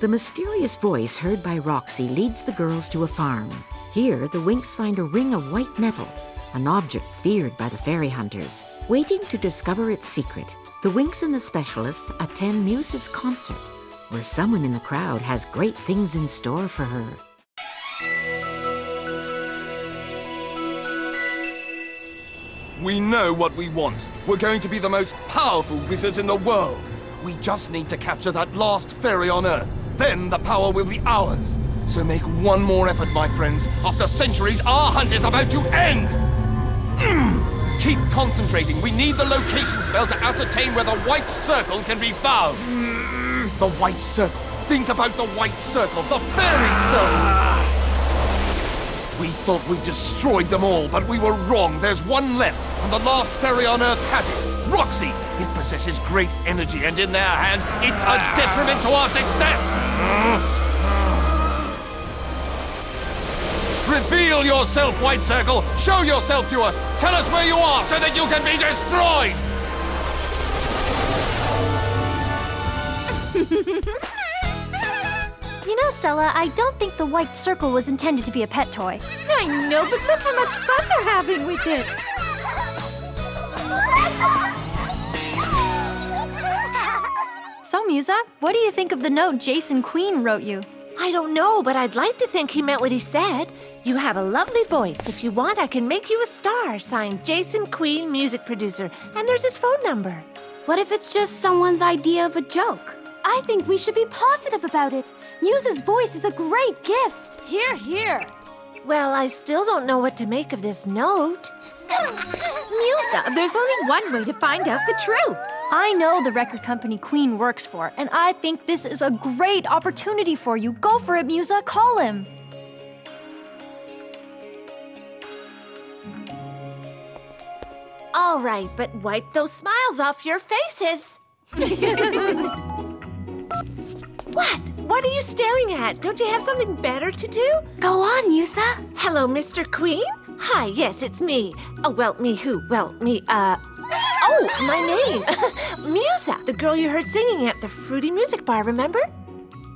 The mysterious voice heard by Roxy leads the girls to a farm. Here, the Winks find a ring of white metal, an object feared by the fairy hunters. Waiting to discover its secret, the Winks and the Specialists attend Musa's concert, where someone in the crowd has great things in store for her. We know what we want. We're going to be the most powerful wizards in the world. We just need to capture that last fairy on Earth. Then the power will be ours. So make one more effort, my friends. After centuries, our hunt is about to end! Keep concentrating. We need the location spell to ascertain where the White Circle can be found. The White Circle. Think about the White Circle. The fairy circle. We thought we destroyed them all, but we were wrong. There's one left, and the last fairy on Earth has it. Roxy! It possesses great energy, and in their hands, it's a detriment to our success! Reveal yourself, White Circle! Show yourself to us! Tell us where you are, so that you can be destroyed! You know, Stella, I don't think the White Circle was intended to be a pet toy. I know, but look how much fun they're having with it. So, Musa, what do you think of the note Jason Queen wrote you? I don't know, but I'd like to think he meant what he said. You have a lovely voice. If you want, I can make you a star, signed Jason Queen, music producer. And there's his phone number. What if it's just someone's idea of a joke? I think we should be positive about it. Musa's voice is a great gift. Hear, hear. Well, I still don't know what to make of this note. Musa, there's only one way to find out the truth. I know the record company Queen works for, and I think this is a great opportunity for you. Go for it, Musa. Call him. All right, but wipe those smiles off your faces. What? What are you staring at? Don't you have something better to do? Go on, Musa. Hello, Mr. Queen. Hi, yes, it's me. Oh, well, me who? Well, me, Oh, my name. Musa, the girl you heard singing at the Fruity Music Bar, remember?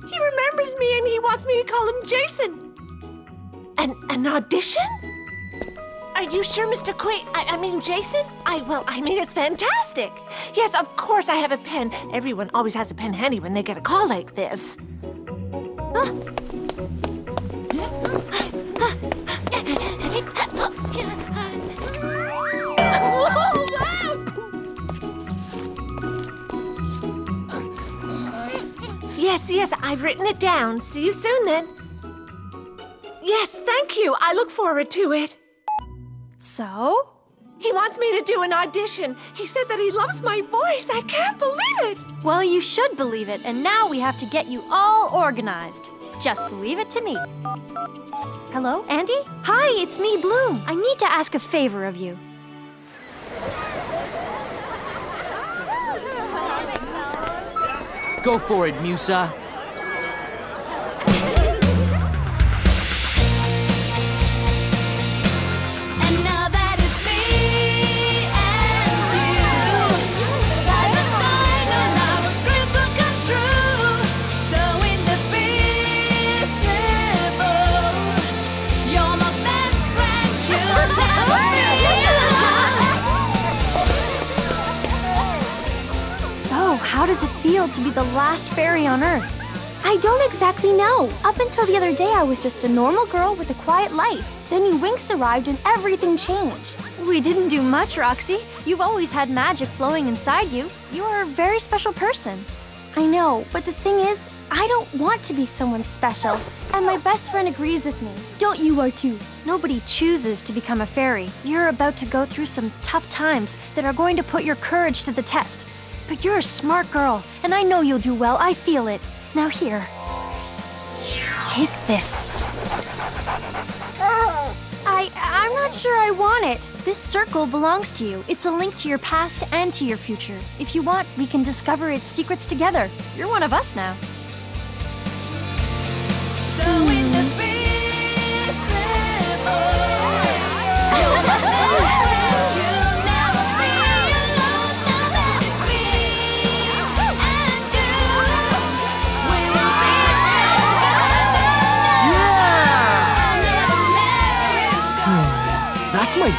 He remembers me and he wants me to call him Jason. An audition? Are you sure, Mr. Queen? I mean, Jason? I mean, it's fantastic. Yes, of course I have a pen. Everyone always has a pen handy when they get a call like this. Yes, I've written it down. See you soon, then. Yes, thank you. I look forward to it. So? He wants me to do an audition. He said that he loves my voice. I can't believe it. Well, you should believe it, and now we have to get you all organized. Just leave it to me. Hello, Andy? Hi, it's me, Bloom. I need to ask a favor of you. Go for it, Musa. How does it feel to be the last fairy on Earth? I don't exactly know. Up until the other day, I was just a normal girl with a quiet life. Then you Winks arrived and everything changed. We didn't do much, Roxy. You've always had magic flowing inside you. You're a very special person. I know, but the thing is, I don't want to be someone special. And my best friend agrees with me. Don't you are too. Nobody chooses to become a fairy. You're about to go through some tough times that are going to put your courage to the test. But you're a smart girl, and I know you'll do well. I feel it. Now here, take this. I'm not sure I want it. This circle belongs to you. It's a link to your past and to your future. If you want, we can discover its secrets together. You're one of us now. So in the visible.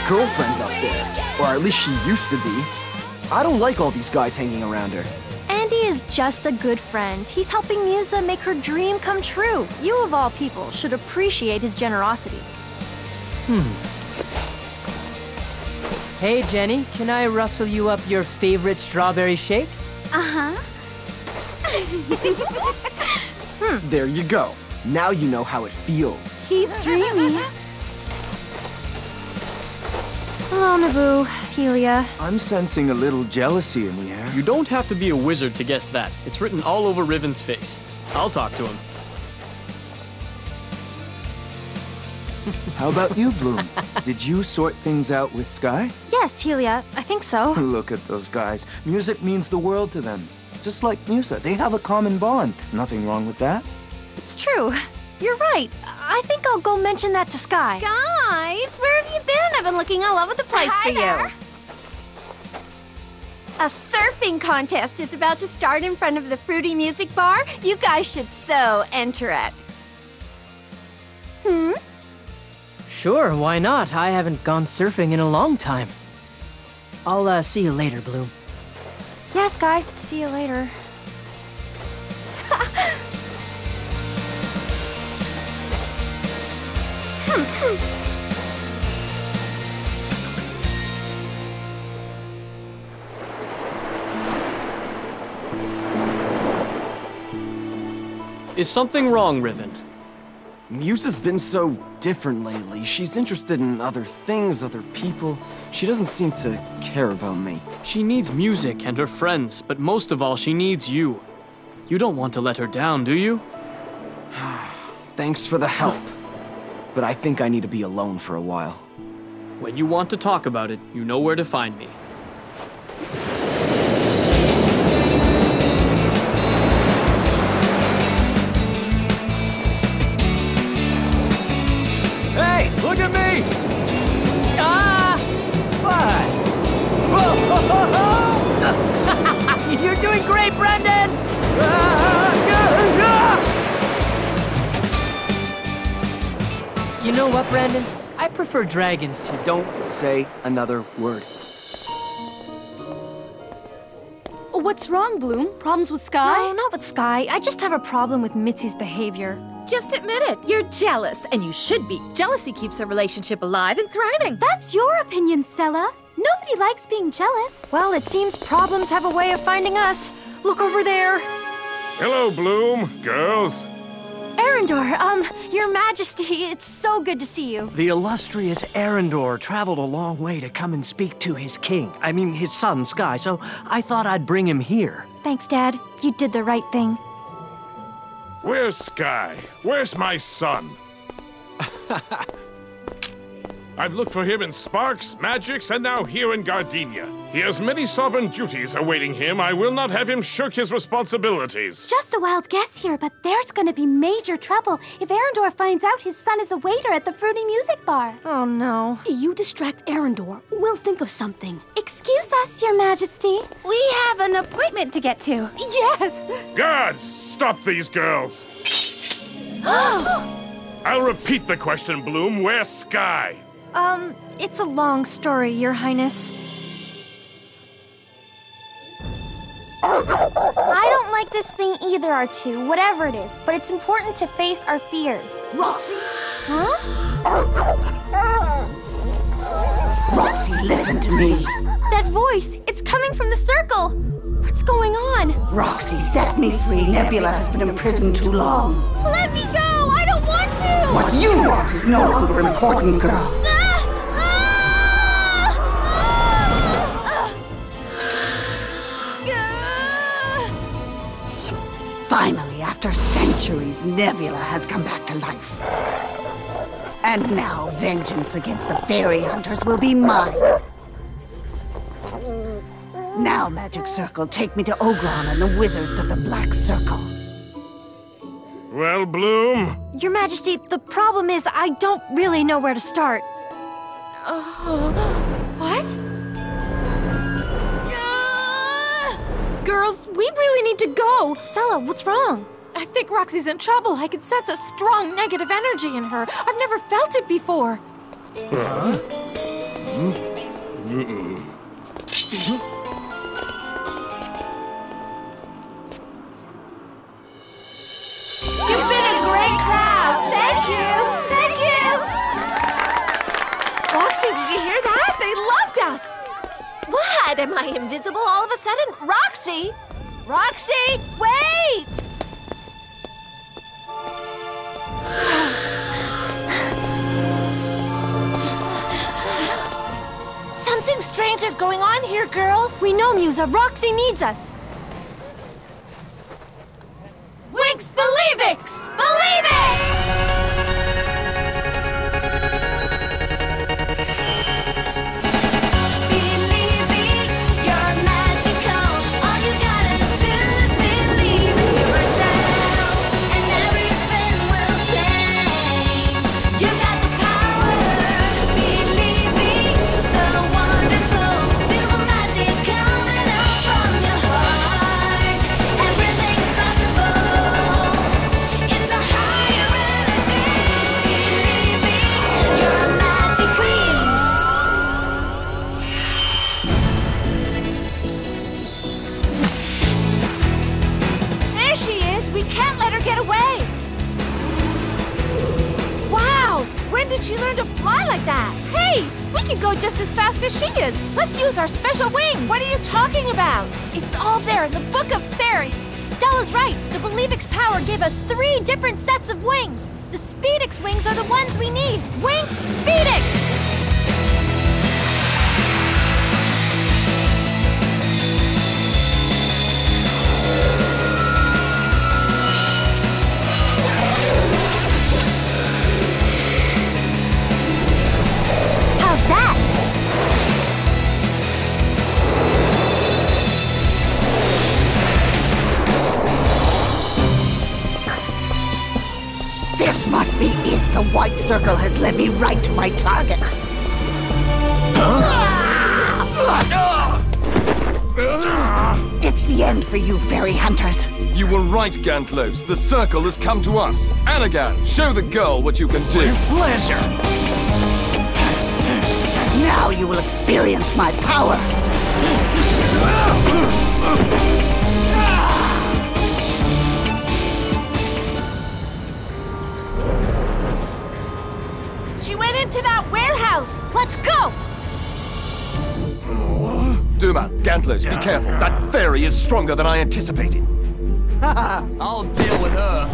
girlfriend up there. Or at least she used to be. I don't like all these guys hanging around her. Andy is just a good friend. He's helping Musa make her dream come true. You, of all people, should appreciate his generosity. Hey, Jenny, can I rustle you up your favorite strawberry shake? There you go. Now you know how it feels. He's dreamy. Hello, Naboo, Helia. I'm sensing a little jealousy in the air. You don't have to be a wizard to guess that. It's written all over Riven's face. I'll talk to him. How about you, Bloom? Did you sort things out with Sky? Yes, Helia, I think so. Look at those guys. Music means the world to them. Just like Musa, they have a common bond. Nothing wrong with that. It's true. You're right. I think I'll go mention that to Sky. Guys, where have you been? I've been looking all over the place for you. A surfing contest is about to start in front of the Fruity Music Bar. You guys should so enter it. Sure, why not? I haven't gone surfing in a long time. I'll see you later, Bloom. Yeah, Sky. See you later. Is something wrong, Riven? Musa's been so different lately. She's interested in other things, other people. She doesn't seem to care about me. She needs music and her friends, but most of all, she needs you. You don't want to let her down, do you? Thanks for the help, but I think I need to be alone for a while. When you want to talk about it, you know where to find me. You're doing great, Brandon! You know what, Brandon? I prefer dragons to... Don't say another word. What's wrong, Bloom? Problems with Sky? No, not with Sky. I just have a problem with Mitzi's behavior. Just admit it. You're jealous, and you should be. Jealousy keeps a relationship alive and thriving. That's your opinion, Sella. Nobody likes being jealous. Well, it seems problems have a way of finding us. Look over there. Hello, Bloom. Girls. Erendor, Your Majesty, it's so good to see you. The illustrious Erendor traveled a long way to come and speak to his king. I mean, his son, Sky, so I thought I'd bring him here. Thanks, Dad. You did the right thing. Where's Sky? Where's my son? I've looked for him in sparks, magics, and now here in Gardenia. He has many sovereign duties awaiting him. I will not have him shirk his responsibilities. Just a wild guess here, but there's gonna be major trouble if Erendor finds out his son is a waiter at the Fruity Music Bar. Oh, no. You distract Erendor. We'll think of something. Excuse us, Your Majesty. We have an appointment to get to. Yes! Guards, stop these girls! I'll repeat the question, Bloom. Where's Sky? It's a long story, Your Highness. I don't like this thing either, R2, whatever it is, but it's important to face our fears. Roxy! Huh? Roxy, listen to me. That voice, it's coming from the circle. What's going on? Roxy, set me free. Nebula has been imprisoned too long. Let me go! I don't want to! What you want is no longer important, girl. Finally, after centuries, Nebula has come back to life. And now, vengeance against the fairy hunters will be mine. Now, Magic Circle, take me to Ogron and the wizards of the Black Circle. Well, Bloom? Your Majesty, the problem is I don't really know where to start. What? Girls, we really need to go! Stella, what's wrong? I think Roxy's in trouble. I can sense a strong negative energy in her. I've never felt it before. You've been a great crowd. Thank you. Thank you. Roxy, did you hear that? They loved us. What? Am I invisible all of a sudden? Roxy? Roxy, wait! Something strange is going on here, girls. We know, Musa. Roxy needs us. Winx Believix! She learned to fly like that. Hey, we can go just as fast as she is. Let's use our special wings. What are you talking about? It's all there in the Book of Fairies. Stella's right. The Believix power gave us 3 different sets of wings. The Speedix wings are the ones we need. Winx Speedix! The White Circle has led me right to my target. Huh? It's the end for you, fairy hunters. You were right, Gantlos. The Circle has come to us. Anagan, show the girl what you can do. With pleasure. Now you will experience my power. To that warehouse! Let's go! Duma, Gantlers, be careful. That fairy is stronger than I anticipated. I'll deal with her.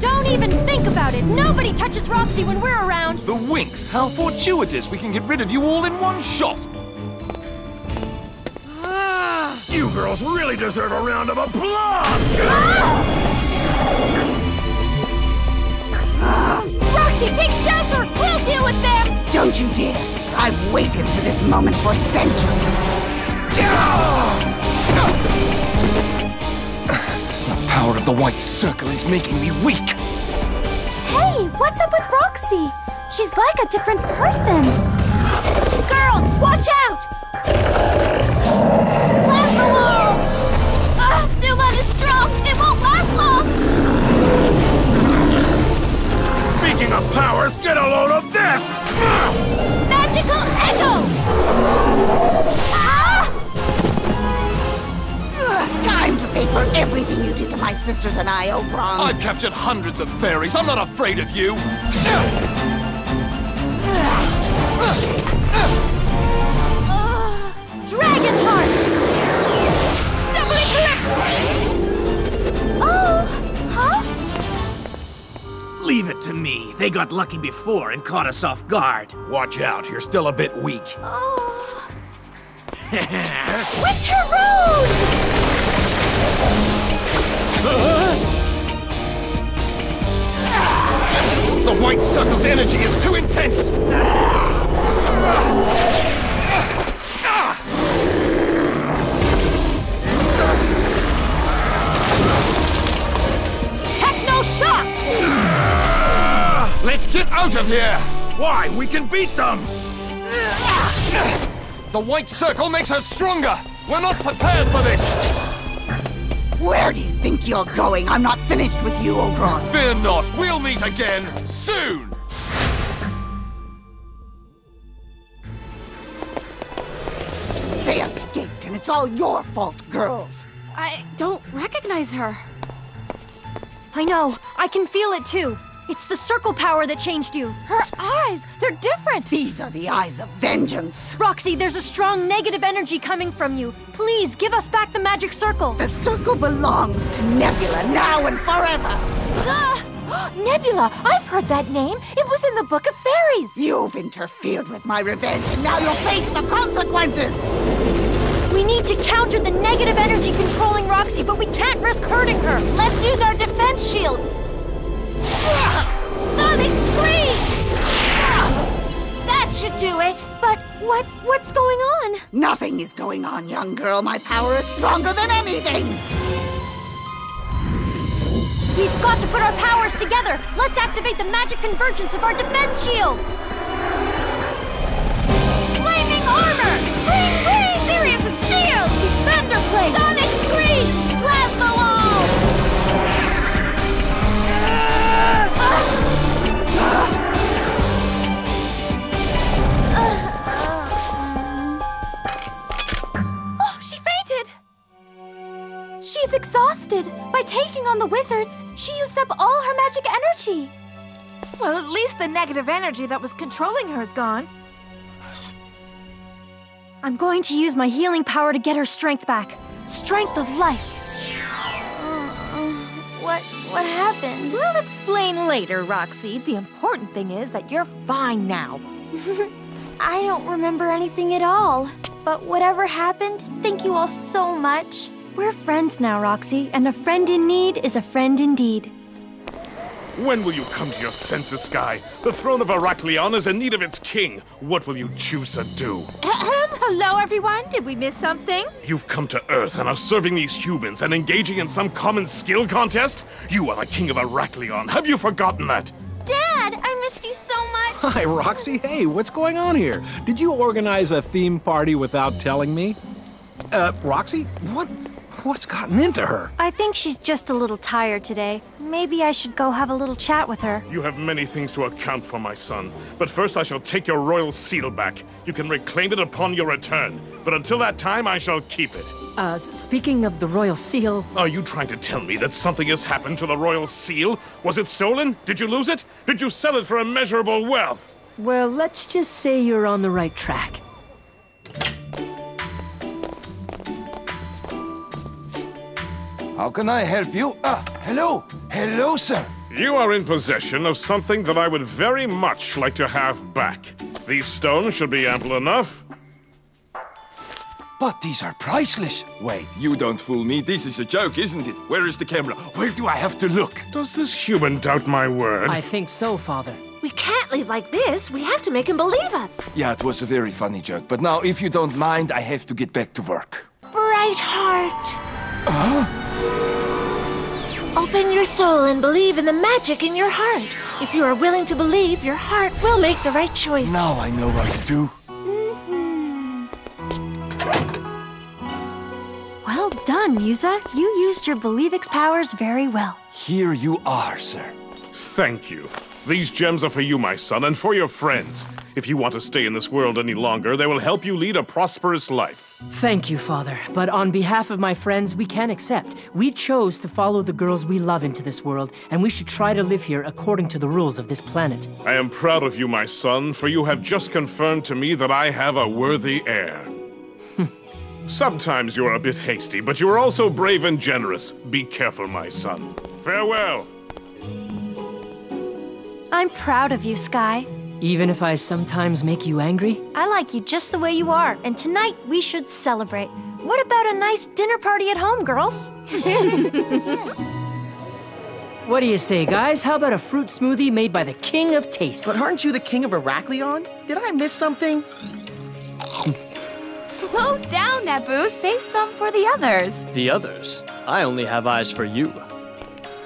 Don't even think about it. Nobody touches Roxy when we're around. The Winx, how fortuitous. We can get rid of you all in one shot. You girls really deserve a round of applause! Roxy, take shelter! We'll deal with them! Don't you dare! I've waited for this moment for centuries! The power of the White Circle is making me weak! Hey, what's up with Roxy? She's like a different person! Girls, watch out! Last alarm! Duma is strong! It won't last long! Speaking of powers, get a load of this! Magical Echoes! Time to pay for everything you did to my sisters and I, Ogron. I've captured hundreds of fairies. I'm not afraid of you. Dragon hearts! Doubly correct! Leave it to me. They got lucky before and caught us off guard. Watch out, you're still a bit weak. Oh. Winter Rose! The White Circle's energy is too intense! Techno shock! Let's get out of here! Why? We can beat them! The White Circle makes us stronger! We're not prepared for this! Where do you think you're going? I'm not finished with you, Ogron. Fear not. We'll meet again soon! It's all your fault, girls. I don't recognize her. I know. I can feel it, too. It's the circle power that changed you. Her eyes, they're different. These are the eyes of vengeance. Roxy, there's a strong negative energy coming from you. Please, give us back the magic circle. The circle belongs to Nebula now and forever. Nebula, I've heard that name. It was in the Book of Fairies. You've interfered with my revenge, and now you'll face the consequences. We need to counter the negative energy controlling Roxy, but we can't risk hurting her. Let's use our defense shields. Sonic Scream! That should do it. But what's going on? Nothing is going on, young girl. My power is stronger than anything. We've got to put our powers together. Let's activate the magic convergence of our defense shields. Flaming armor! Scream, scream! Sirius's shield! Defender plate! Sonic Scream! Plasma wall! Oh, she fainted! She's exhausted. By taking on the wizards, she used up all her magic energy. Well, at least the negative energy that was controlling her is gone. I'm going to use my healing power to get her strength back. Strength of life. What happened? We'll explain later, Roxy. The important thing is that you're fine now. I don't remember anything at all. But whatever happened, thank you all so much. We're friends now, Roxy, and a friend in need is a friend indeed. When will you come to your senses, Sky? The throne of Eraklyon is in need of its king. What will you choose to do? Hello, everyone. Did we miss something? You've come to Earth and are serving these humans and engaging in some common skill contest? You are the king of Eraklyon. Have you forgotten that? Dad, I missed you so much. Hi, Roxy. Hey, what's going on here? Did you organize a theme party without telling me? Roxy? What's gotten into her? I think she's just a little tired today. Maybe I should go have a little chat with her. You have many things to account for, my son. But first I shall take your royal seal back. You can reclaim it upon your return. But until that time, I shall keep it. Speaking of the royal seal... Are you trying to tell me that something has happened to the royal seal? Was it stolen? Did you lose it? Did you sell it for immeasurable wealth? Well, let's just say you're on the right track. How can I help you? Hello. Hello, sir. You are in possession of something that I would very much like to have back. These stones should be ample enough. But these are priceless. Wait, you don't fool me. This is a joke, isn't it? Where is the camera? Where do I have to look? Does this human doubt my word? I think so, Father. We can't leave like this. We have to make him believe us. Yeah, it was a very funny joke. But now, if you don't mind, I have to get back to work. Brightheart. Huh? Open your soul and believe in the magic in your heart. If you are willing to believe, your heart will make the right choice. Now I know what to do. Well done, Musa. You used your Believix powers very well. Here you are, sir. Thank you. These gems are for you, my son, and for your friends. If you want to stay in this world any longer, they will help you lead a prosperous life. Thank you, Father. But on behalf of my friends, we can accept. We chose to follow the girls we love into this world, and we should try to live here according to the rules of this planet. I am proud of you, my son, for you have just confirmed to me that I have a worthy heir. Sometimes you are a bit hasty, but you are also brave and generous. Be careful, my son. Farewell. I'm proud of you, Sky. Even if I sometimes make you angry? I like you just the way you are, and tonight we should celebrate. What about a nice dinner party at home, girls? What do you say, guys? How about a fruit smoothie made by the King of Taste? But aren't you the King of Eraklyon? Did I miss something? Slow down, Naboo. Save some for the others. The others? I only have eyes for you.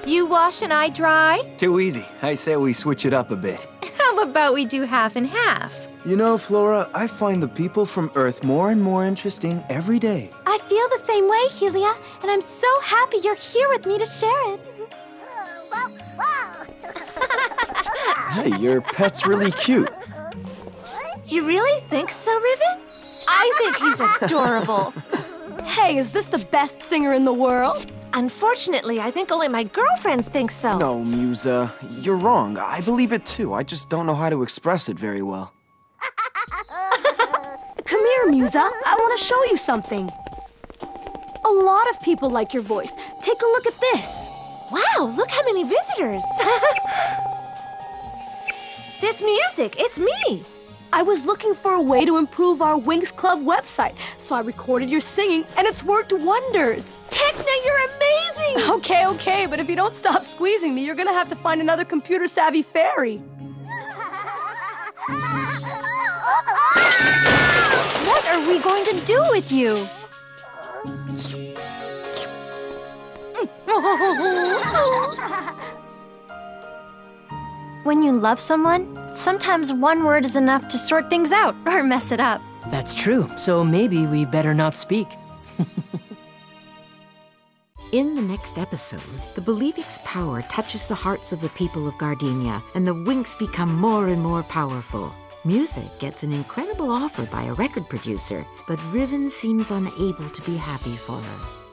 You wash and I dry? Too easy. I say we switch it up a bit. How about we do half and half? You know, Flora, I find the people from Earth more and more interesting every day. I feel the same way, Helia, and I'm so happy you're here with me to share it. Hey, your pet's really cute. You really think so, Riven? I think he's adorable. Hey, is this the best singer in the world? Unfortunately, I think only my girlfriends think so. No, Musa. You're wrong. I believe it too. I just don't know how to express it very well. Come here, Musa. I want to show you something. A lot of people like your voice. Take a look at this. Wow, look how many visitors. This music, it's me. I was looking for a way to improve our Wings Club website, so I recorded your singing, and it's worked wonders. Techna, you're amazing! Okay, okay, but if you don't stop squeezing me, you're gonna have to find another computer-savvy fairy. What are we going to do with you? When you love someone, sometimes one word is enough to sort things out or mess it up. That's true, so maybe we better not speak. In the next episode, the Believix power touches the hearts of the people of Gardenia, and the Winx become more and more powerful. Musa gets an incredible offer by a record producer, but Riven seems unable to be happy for her.